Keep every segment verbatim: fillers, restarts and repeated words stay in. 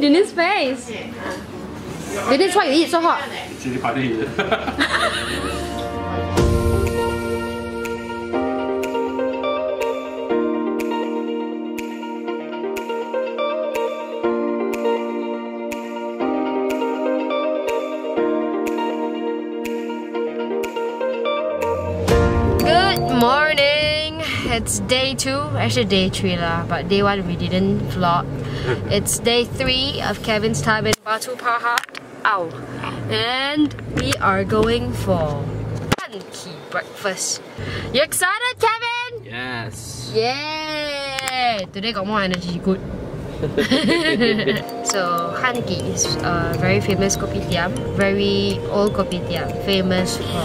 Denise face. Denise, why you eat so hot? Chili powder here. It's day two, actually day three lah, but day one we didn't vlog. It's day three of Kevin's time in Batu Pahat. Ow! And we are going for Han Ki breakfast. You excited, Kevin? Yes! Yeah! Today got more energy, good. So Han Ki is a very famous kopitiam, very old kopitiam, famous for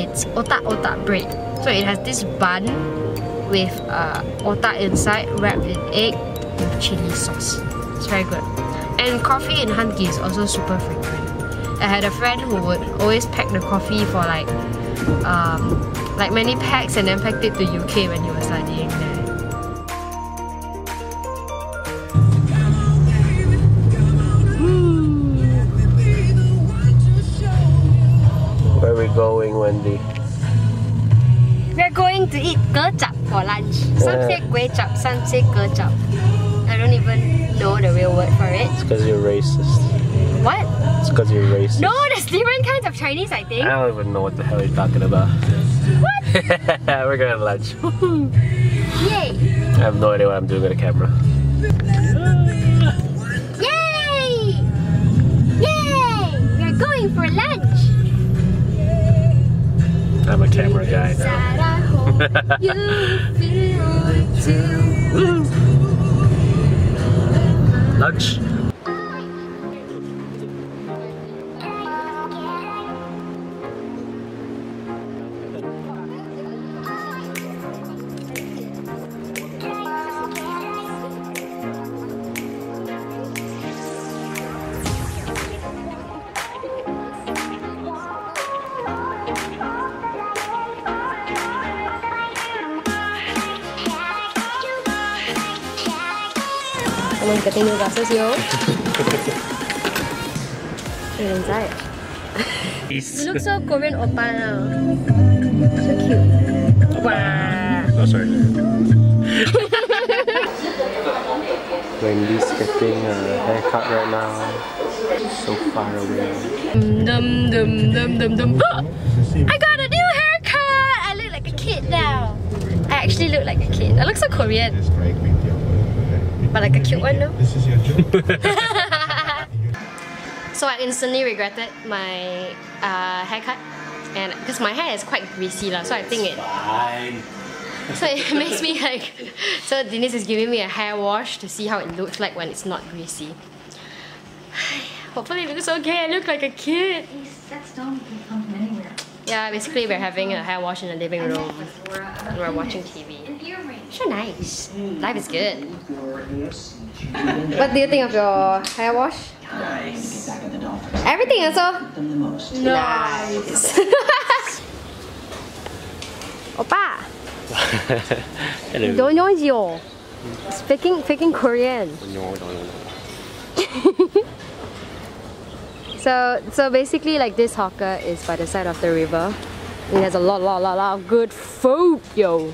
its otak otak bread. So it has this bun with uh, otak inside, wrapped in egg with chili sauce. It's very good. And coffee in Han Ki is also super frequent. I had a friend who would always pack the coffee for like um, like many packs and then packed it to U K when he was studying there. Where are we going, Wendy? We're going to eat kueh chap for lunch. Some yeah. say kueh chap, some say kueh chap. I don't even know the real word for it. It's because you're racist. What? It's because you're racist. No, there's different kinds of Chinese, I think. I don't even know what the hell you're talking about. What? We're going to lunch. Yay! I have no idea what I'm doing with the camera. Yay! Yay! We're going for lunch! I'm a camera guy now. You feel it too. Lunch. I'm getting new glasses, yo. You're inside. You look so Korean oppa now. So cute. Wow. Oh, sorry. Wendy's getting a haircut right now. So far away. Dum, dum, dum, dum, dum. I got a new haircut! I look like a kid now. I actually look like a kid. I look so Korean. But like a cute one, no? This is your joke. So I instantly regretted my uh, haircut, and because my hair is quite greasy lah, so I think it. Fine. So it makes me like. So Denise is giving me a hair wash to see how it looks like when it's not greasy. Hopefully it looks okay. I look like a kid. That's not from anywhere. Yeah, basically we're having a hair wash in the living room. And we're watching T V. Sure, nice. Life is good. What do you think of your hair wash? Nice. Everything also? Nice. Oppa. Hello. Don't know you. Speaking, speaking Korean. No, no, no. So, so basically, like this hawker is by the side of the river. It has a lot, lot, lot, lot of good food, yo.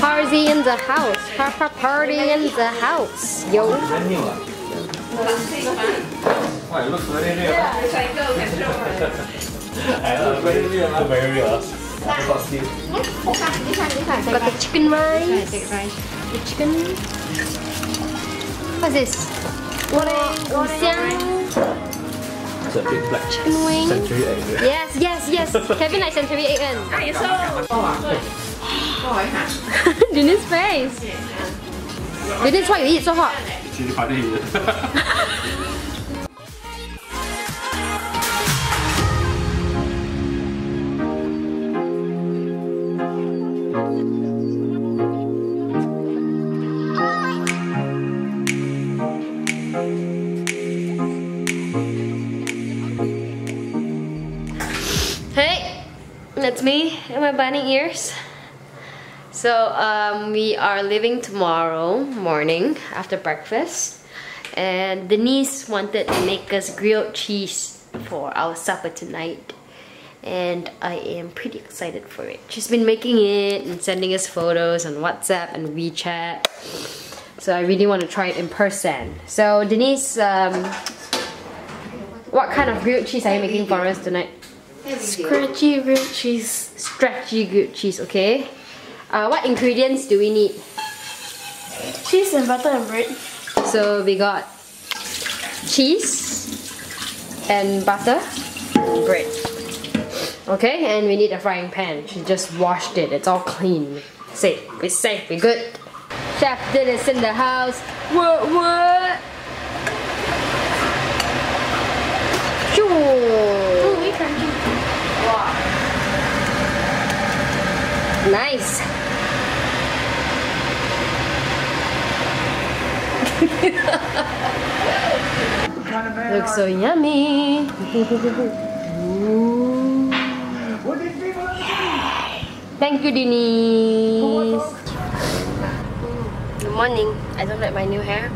Party in the house, Papa party in the house, yo. Wow, it looks very real. Yeah, it's like it looks very real, not very real. Got the chicken rice. The chicken. What's this? Goreng. It's a big black chicken wing. Century egg. Yes, yes, yes. Kevin like century egg and. Ah, you saw. Denise face! Denise, why you eat so hot? Chili powder here. me and my bunny ears. So um, we are leaving tomorrow morning after breakfast, and Denise wanted to make us grilled cheese for our supper tonight, and I am pretty excited for it. She's been making it and sending us photos on WhatsApp and WeChat, so I really want to try it in person. So Denise, um, what kind of grilled cheese are you making for us tonight? Scratchy grilled cheese. Stretchy grilled cheese, okay. Uh, what ingredients do we need? Cheese and butter and bread. So we got cheese and butter and bread. Okay, and we need a frying pan. She just washed it. It's all clean. Safe. We're safe. We're good. Chef Dennis in the house. What? What? Sure. Ooh, we crunchy. Wow. Nice. Looks so yummy. Thank you, Denise. Good morning. I don't like my new hair.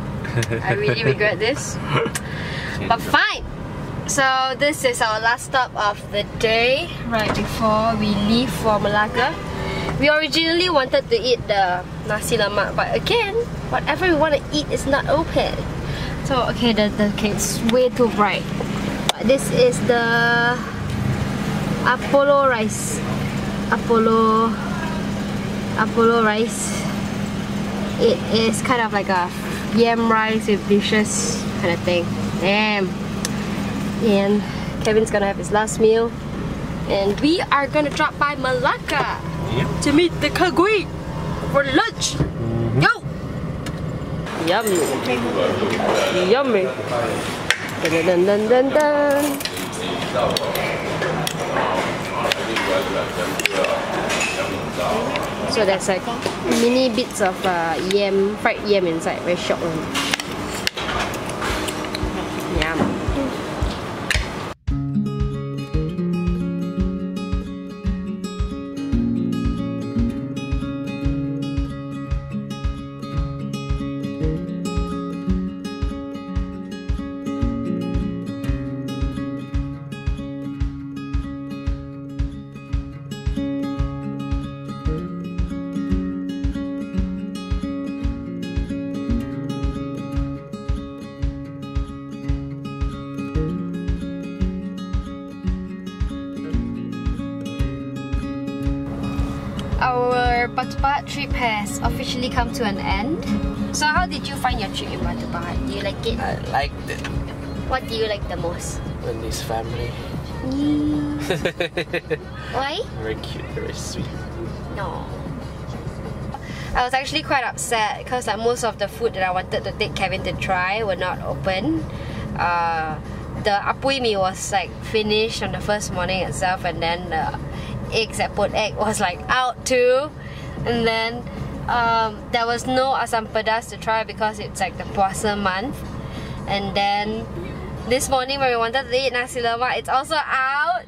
I really regret this. But fine. So this is our last stop of the day, right before we leave for Malacca. We originally wanted to eat the nasi lemak, but again, whatever we want to eat is not open. So okay, the, the okay, it's way too bright. But this is the Apollo rice. Apollo Apollo rice. It is kind of like a yam rice with dishes kind of thing. Damn. And Kevin's gonna have his last meal, and we are gonna drop by Malacca to meet the kagui for lunch. Mm-hmm. Yo! Yummy. Yummy. Dun, dun, dun, dun, dun. So there's like mini bits of uh, yam, fried yam inside. Very short one. Yum. Our Batu Pahat trip has officially come to an end. So how did you find your trip in Batu Pahat? Do you like it? I liked it. What do you like the most? Wendy's family. Mm. Why? Very cute, very sweet. No. I was actually quite upset because like most of the food that I wanted to take Kevin to try were not open. Uh, the apui mee was like finished on the first morning itself, and then uh, eggs at pot egg was like out too, and then um, there was no asam pedas to try because it's like the puasa month. And then this morning when we wanted to eat nasi lemak, it's also out.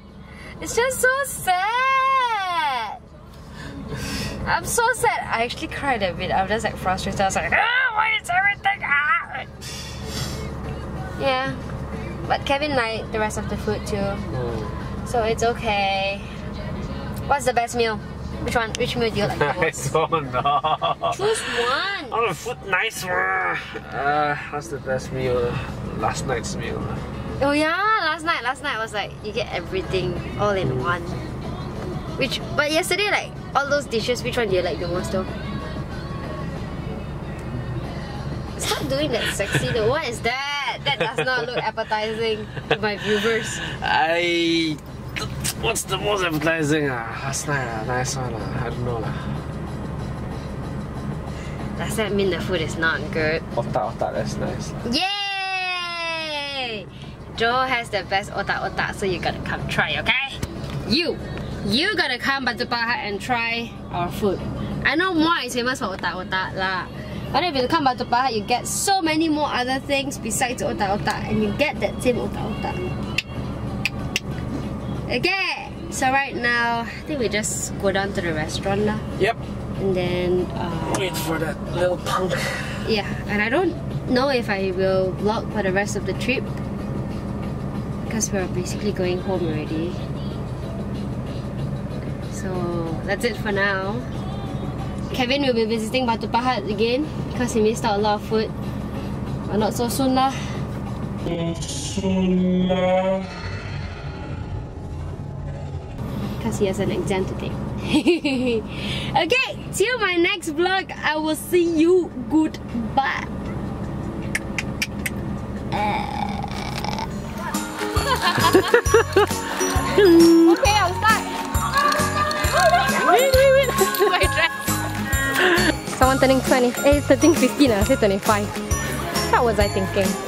It's just so sad. I'm so sad. I actually cried a bit. I'm just like frustrated. I was like, ah, why is everything out? Yeah, but Kevin liked the rest of the food too, so it's okay. What's the best meal? Which one? Which meal do you like the most? I don't know. Choose one. All the food nice. Uh, what's the best meal? Last night's meal. Oh yeah, last night. Last night was like you get everything all in one. Which? But yesterday, like all those dishes, which one do you like the most though? Stop doing that sexy though. What is that? That does not look appetizing to my viewers. I. What's the most appetizing? Uh, last night, uh, nice one. Uh, I don't know. Uh. Does that mean the food is not good? Otak otak, that's nice. Uh. Yay! Joe has the best otak otak, so you gotta come try, okay? You! You gotta come Batu Pahat and try our food. I know Moa is famous for otak otak lah. But if you come Batu Pahat, you get so many more other things besides otak otak, and you get that same otak otak. Okay, So right now, I think we just go down to the restaurant now. Yep. And then... Uh, wait for that little punk. Yeah, and I don't know if I will vlog for the rest of the trip, because we're basically going home already. So that's it for now. Kevin will be visiting Batu Pahat again because he missed out a lot of food. But not so soon lah. Not soon lah. Because he has an exam to take. Okay, till my next vlog, I will see you. Goodbye. Okay, I'll start. Wait, wait, wait. My dress. Someone turning twenty. Eh, thirteen, fifteen. I said twenty-five. What was I thinking?